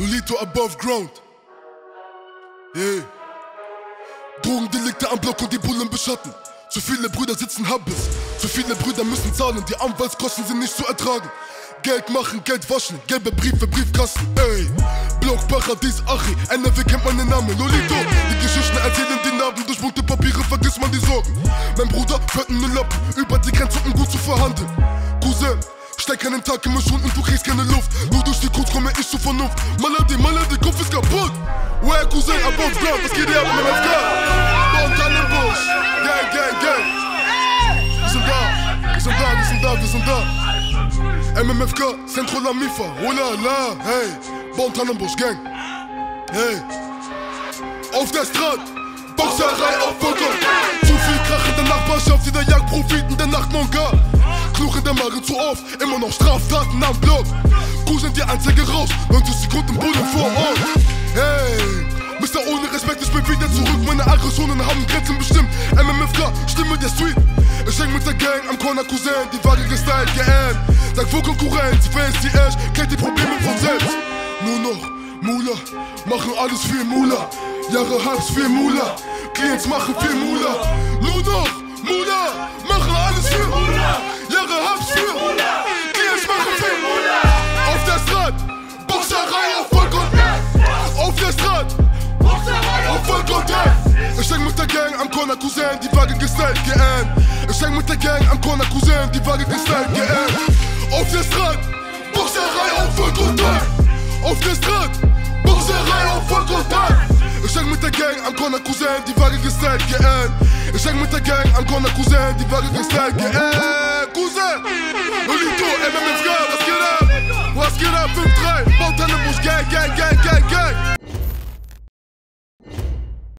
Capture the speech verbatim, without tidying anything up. Lolito above ground. Yeah. Drogendelikte am Block und die Bullen beschatten. Zu viele Brüder sitzen Habbes. Zu viele Brüder müssen zahlen. Die Anwaltskosten sind nicht zu ertragen. Geld machen, Geld waschen. Gelbe Briefe, Briefkasten. Ey. Block, Paradies, Achi. N R W kennt meinen Namen. Lolito. Die Geschichten erzählen die Narben. Durch bunte Papiere vergisst man die Sorgen. Mein Bruder fährt einen Lappen. Über die Grenze, um gut zu verhandeln. Cousin. Steig keinen Tag in mich und du kriegst keine Luft. Nur durch die Kunst komme ich zur Vernunft. Malade, malade, Kopf ist kaputt. Where Cousin, above ground, was geht hier ab, M M F K? Baut an den Busch, gang, gang, gang. Wir sind da, wir sind da, wir sind da, wir sind da. M M F K, Centro La Mifa, hola la, hey. Baut an den Busch, gang, hey. Auf der Straße, Boxerei auf Balkon. Zu viel Krach in der Nachbarschaft, jeder jagt Profit in der Nacht, mon gars. Fluch in der Magen zu oft, immer noch Straftaten am Block. Cousin, die Anzeige raus, neunzig Sekunden Bullen vor Ort. Hey, Mister ohne Respekt, ich bin wieder zurück. Meine Aggressionen haben Grenzen bestimmt. M M F K, Stimme der Street. Ich häng mit der Gang am Corner, Cousin, die Waage gestylt, geähnt. Sag wo Konkurrenz, Fans, die Ash, kennt die Probleme von selbst. Nur noch Mula, machen alles für Mula. Jahre Haps für Mula, Clients machen für Mula. Nur noch Mula, machen alles für Mula. Jahre Haps für Mula, Clients machen für Mula. Auf der Straße, Boxerei auf Volk und F. Auf der Straße, Boxerei auf Volk und F. Ich häng mit der Gang am Corner, Cousin, die Waage gestylt, geähnt. Ich häng mit der Gang am Corner, Cousin, die Waage gestylt, geähnt. Auf der Straße, Boxerei auf Volk und F. Auf der Straße, Boxerei auf Volk und F. Ich häng mit der Gang am Corner, Cousin, die Waage gestylt, geähnt. Ich häng mit der Gang am Corner, Cousin, die Waage gestylt, geähnt. Cousin, Lolito, M M F K, was geht ab? Was geht ab? fünf drei, baut an den Busch, Gang, Gang, Gang.